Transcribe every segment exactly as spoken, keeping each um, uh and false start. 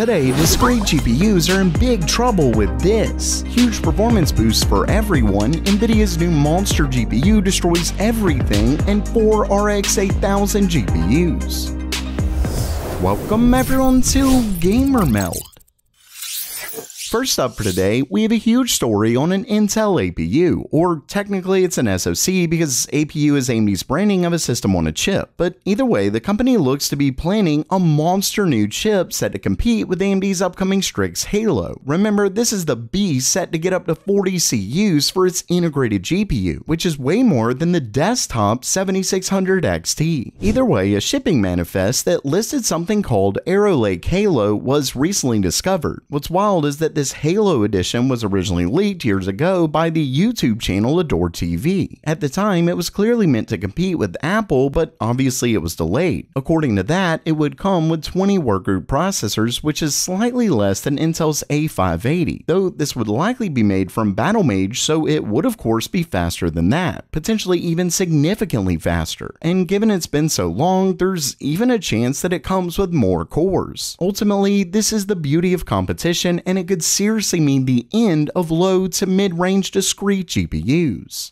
Today, discrete G P Us are in big trouble with this. Huge performance boosts for everyone, NVIDIA's new monster G P U destroys everything, and four R X eight thousand G P Us. Welcome everyone to Gamer Meld. First up for today, we have a huge story on an Intel A P U, or technically it's an S O C because A P U is A M D's branding of a system on a chip, but either way, the company looks to be planning a monster new chip set to compete with A M D's upcoming Strix Halo. Remember, this is the beast set to get up to forty C Us for its integrated G P U, which is way more than the desktop seventy-six hundred X T. Either way, a shipping manifest that listed something called Arrow Lake Halo was recently discovered. What's wild is that the This Halo edition was originally leaked years ago by the YouTube channel Adore T V. At the time, it was clearly meant to compete with Apple, but obviously it was delayed. According to that, it would come with twenty workgroup processors, which is slightly less than Intel's A five eighty, though this would likely be made from Battlemage, so it would of course be faster than that, potentially even significantly faster. And given it's been so long, there's even a chance that it comes with more cores. Ultimately, this is the beauty of competition, and it could seriously mean the end of low to mid-range discrete G P Us.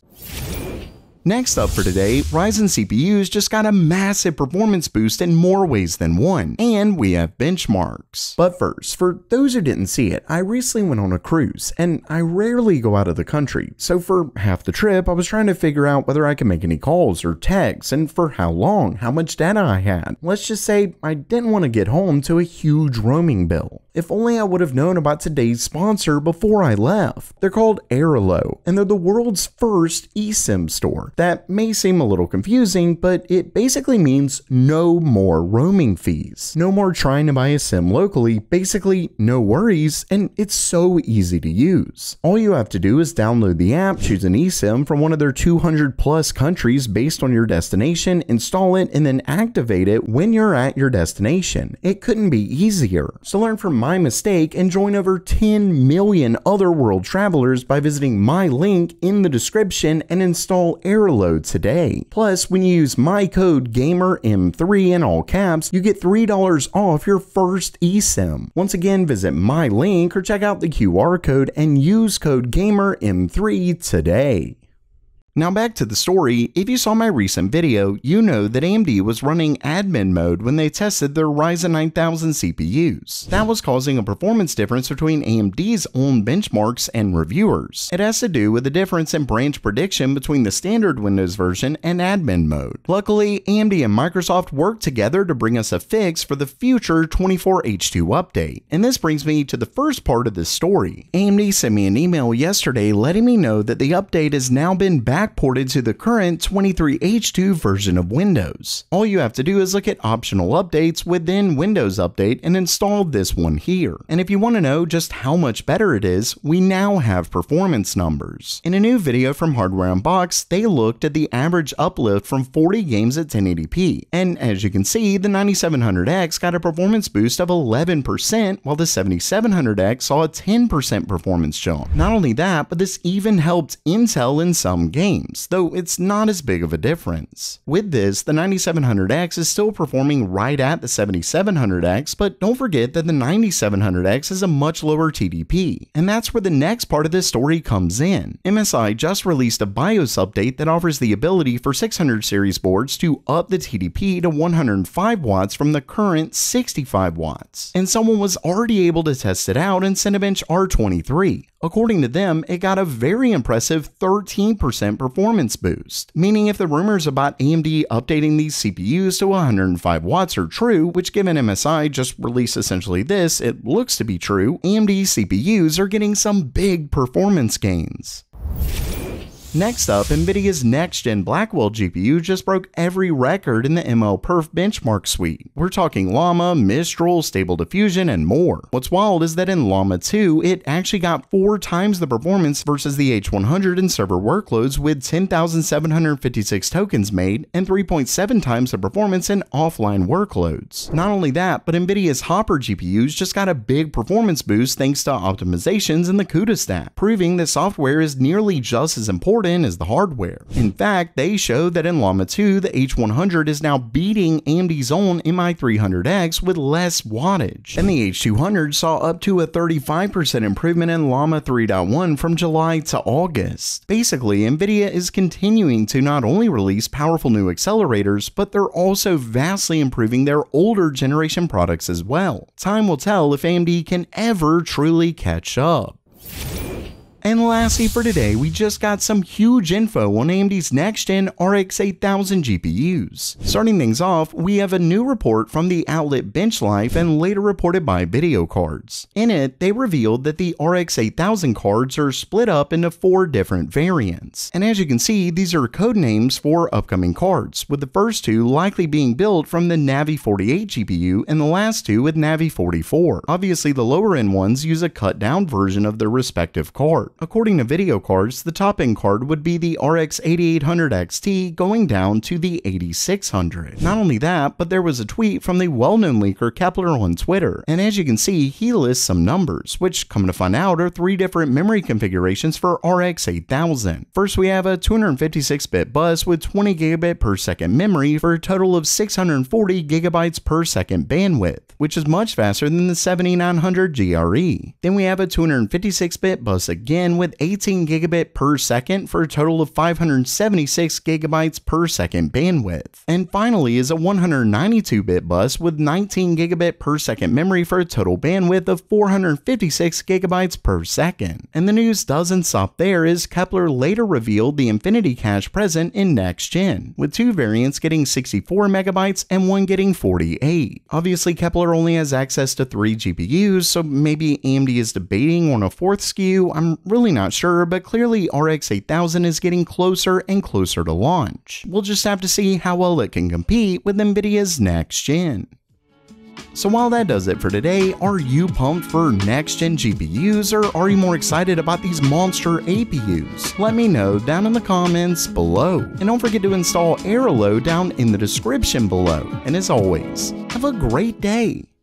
Next up for today, Ryzen C P Us just got a massive performance boost in more ways than one, and we have benchmarks. But first, for those who didn't see it, I recently went on a cruise, and I rarely go out of the country, so for half the trip I was trying to figure out whether I could make any calls or texts, and for how long, how much data I had. Let's just say I didn't want to get home to a huge roaming bill. If only I would have known about today's sponsor before I left. They're called Airalo, and they're the world's first eSIM store. That may seem a little confusing, but it basically means no more roaming fees. No more trying to buy a SIM locally, basically no worries, and it's so easy to use. All you have to do is download the app, choose an eSIM from one of their two hundred plus countries based on your destination, install it, and then activate it when you're at your destination. It couldn't be easier. So learn from my My mistake and join over ten million other world travelers by visiting my link in the description and install Airalo today. Plus, when you use my code Gamer M three in all caps, you get three dollars off your first eSIM. Once again, visit my link or check out the Q R code and use code Gamer M three today. Now back to the story, if you saw my recent video, you know that A M D was running admin mode when they tested their Ryzen nine thousand C P Us. That was causing a performance difference between A M D's own benchmarks and reviewers. It has to do with the difference in branch prediction between the standard Windows version and admin mode. Luckily, A M D and Microsoft worked together to bring us a fix for the future twenty-four H two update. And this brings me to the first part of this story. A M D sent me an email yesterday letting me know that the update has now been back ported to the current twenty-three H two version of Windows. All you have to do is look at optional updates within Windows Update and install this one here. And if you want to know just how much better it is, we now have performance numbers. In a new video from Hardware Unboxed, they looked at the average uplift from forty games at ten eighty p, and as you can see, the ninety-seven hundred X got a performance boost of eleven percent, while the seventy-seven hundred X saw a ten percent performance jump. Not only that, but this even helped Intel in some games, though it's not as big of a difference. With this, the ninety-seven hundred X is still performing right at the seventy-seven hundred X, but don't forget that the ninety-seven hundred X is a much lower T D P, and that's where the next part of this story comes in. M S I just released a BIOS update that offers the ability for six hundred series boards to up the T D P to one hundred five watts from the current sixty-five watts, and someone was already able to test it out in Cinebench R twenty-three. According to them, it got a very impressive thirteen percent performance boost, meaning if the rumors about A M D updating these C P Us to one hundred five watts are true, which given M S I just released essentially this, it looks to be true, A M D C P Us are getting some big performance gains. Next up, NVIDIA's next-gen Blackwell G P U just broke every record in the M L perf benchmark suite. We're talking Llama, Mistral, Stable Diffusion, and more. What's wild is that in Llama two, it actually got four times the performance versus the H one hundred in server workloads with ten thousand seven hundred fifty-six tokens made, and three point seven times the performance in offline workloads. Not only that, but NVIDIA's Hopper G P Us just got a big performance boost thanks to optimizations in the CUDA stack, proving that software is nearly just as important important is the hardware. In fact, they showed that in Llama two, the H one hundred is now beating A M D's own M I three hundred X with less wattage, and the H two hundred saw up to a thirty-five percent improvement in Llama three point one from July to August. Basically, NVIDIA is continuing to not only release powerful new accelerators, but they're also vastly improving their older generation products as well. Time will tell if A M D can ever truly catch up. And lastly for today, we just got some huge info on A M D's next-gen R X eight thousand G P Us. Starting things off, we have a new report from the outlet BenchLife and later reported by Video Cards. In it, they revealed that the R X eight thousand cards are split up into four different variants. And as you can see, these are codenames for upcoming cards, with the first two likely being built from the Navi forty-eight G P U and the last two with Navi forty-four. Obviously, the lower-end ones use a cut-down version of their respective card. According to Video Cards, the top-end card would be the R X eighty-eight hundred X T going down to the eighty-six hundred. Not only that, but there was a tweet from the well-known leaker Kepler on Twitter, and as you can see, he lists some numbers, which, come to find out, are three different memory configurations for R X eight thousand. First, we have a two hundred fifty-six bit bus with twenty gigabit per second memory for a total of six hundred forty gigabytes per second bandwidth, which is much faster than the seventy-nine hundred G R E. Then we have a two hundred fifty-six bit bus again with eighteen gigabit per second for a total of five hundred seventy-six gigabytes per second bandwidth. And finally is a one hundred ninety-two bit bus with nineteen gigabit per second memory for a total bandwidth of four hundred fifty-six gigabytes per second. And the news doesn't stop there, as Kepler later revealed the Infinity Cache present in next gen, with two variants getting sixty-four megabytes and one getting forty-eight. Obviously, Kepler only has access to three G P Us, so maybe A M D is debating on a fourth S K U. I'm really not sure, but clearly R X eight thousand is getting closer and closer to launch. We'll just have to see how well it can compete with NVIDIA's next gen. So while that does it for today, are you pumped for next-gen G P Us, or are you more excited about these monster A P Us? Let me know down in the comments below. And don't forget to install Airalo down in the description below. And as always, have a great day.